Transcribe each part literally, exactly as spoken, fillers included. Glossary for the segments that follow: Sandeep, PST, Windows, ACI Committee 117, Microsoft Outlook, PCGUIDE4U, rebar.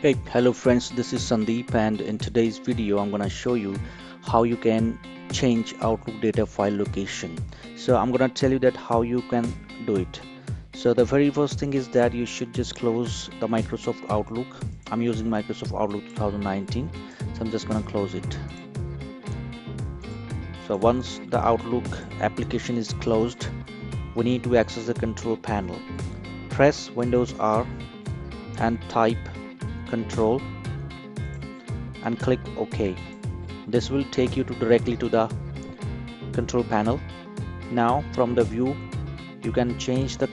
Hey, hello friends, this is Sandeep, and in today's video I'm gonna show you how you can change Outlook data file location. So I'm gonna tell you that how you can do it. So the very first thing is that you should just close the Microsoft Outlook. I'm using Microsoft Outlook twenty nineteen, so I'm just gonna close it. So once the Outlook application is closed, we need to access the control panel. Press Windows R and type Control and click OK. This will take you to directly to the control panel. Now from the view you can change the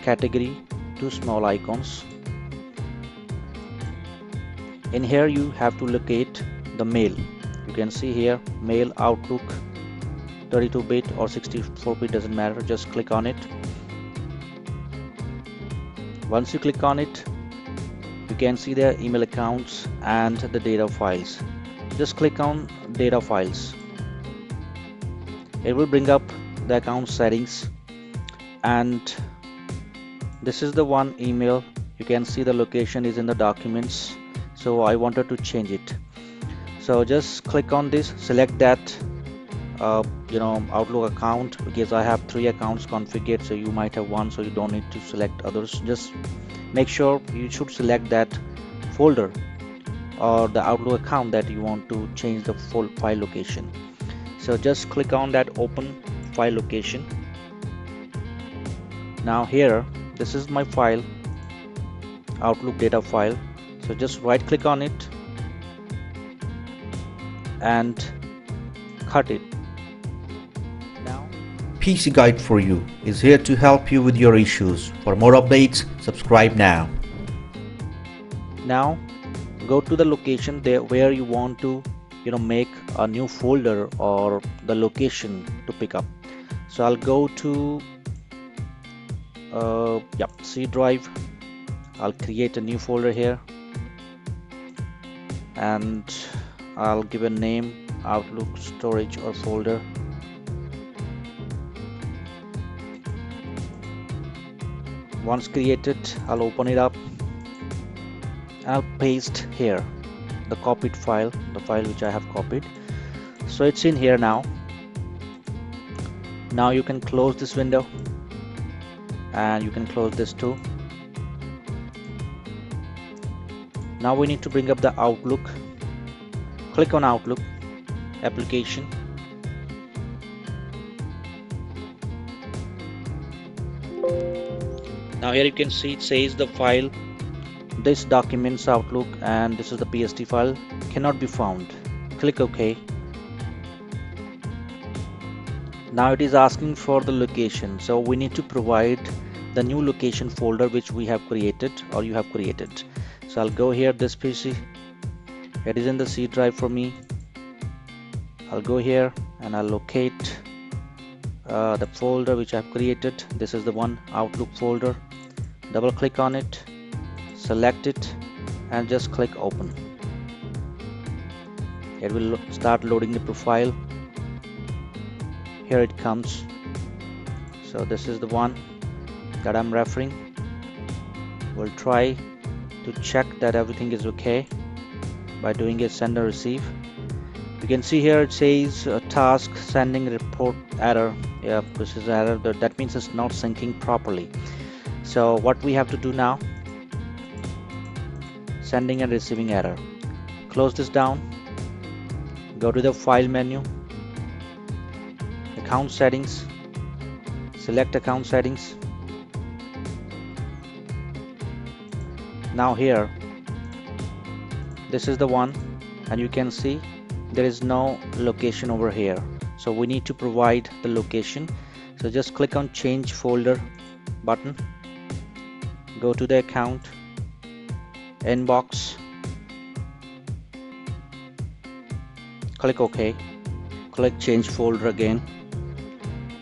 category to small icons. In here you have to locate the mail. You can see here mail Outlook thirty-two bit or sixty-four bit, doesn't matter, just click on it. Once you click on it, you can see their email accounts and the data files. Just click on data files. It will bring up the account settings, and this is the one email. You can see the location is in the documents, so I wanted to change it. So just click on this, select that uh, you know Outlook account, because I have three accounts configured, so you might have one, so you don't need to select others. Just make sure you should select that folder or the Outlook account that you want to change the full file location. So just click on that open file location. Now here, this is my file, Outlook data file. So just right click on it and cut it. P C Guide for you is here to help you with your issues. For more updates, subscribe now. Now go to the location there where you want to you know make a new folder or the location to pick up. So I'll go to uh, yeah, C drive. I'll create a new folder here and I'll give a name, Outlook storage or folder. Once created, I'll open it up and I'll paste here the copied file, the file which I have copied. So it's in here now. Now you can close this window and you can close this too. Now we need to bring up the Outlook. Click on Outlook application. Now here you can see it says the file, this documents Outlook, and this is the P S T file, cannot be found. Click OK. Now it is asking for the location, so we need to provide the new location folder which we have created or you have created. So I'll go here, this P C, it is in the C drive for me. I'll go here and I'll locate Uh, the folder which I've created. This is the one, Outlook folder. Double click on it, select it and just click open. It will lo start loading the profile. Here it comes. So this is the one that I'm referring. We'll try to check that everything is okay by doing a send and receive. You can see here it says uh, task sending report error. Yeah, this is error, that means it's not syncing properly. So what we have to do now, sending and receiving error. Close this down, go to the file menu, account settings, select account settings. Now here, this is the one, and you can see there is no location over here, so we need to provide the location. So just click on change folder button, go to the account, inbox, click OK, click change folder again,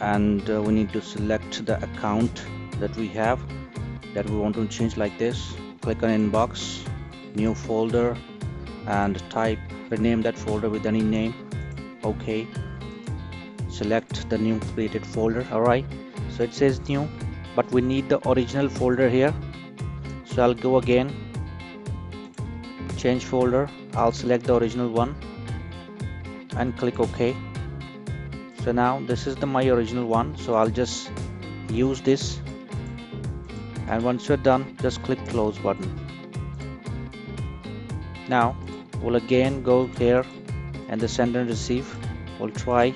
and uh, we need to select the account that we have that we want to change, like this. Click on inbox, new folder, and type, rename that folder with any name. Okay, select the new created folder. Alright, so it says new, but we need the original folder here, so I'll go again change folder, I'll select the original one and click OK. So now this is the my original one, so I'll just use this, and once you're done, just click close button. Now we'll again go here and the send and receive, we'll try,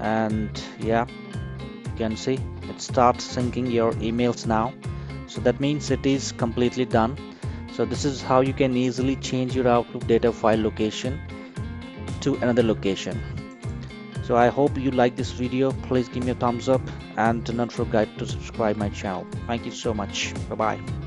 and yeah, you can see it starts syncing your emails now. So that means it is completely done. So this is how you can easily change your Outlook data file location to another location. So I hope you like this video. Please give me a thumbs up and do not forget to subscribe my channel. Thank you so much. Bye bye.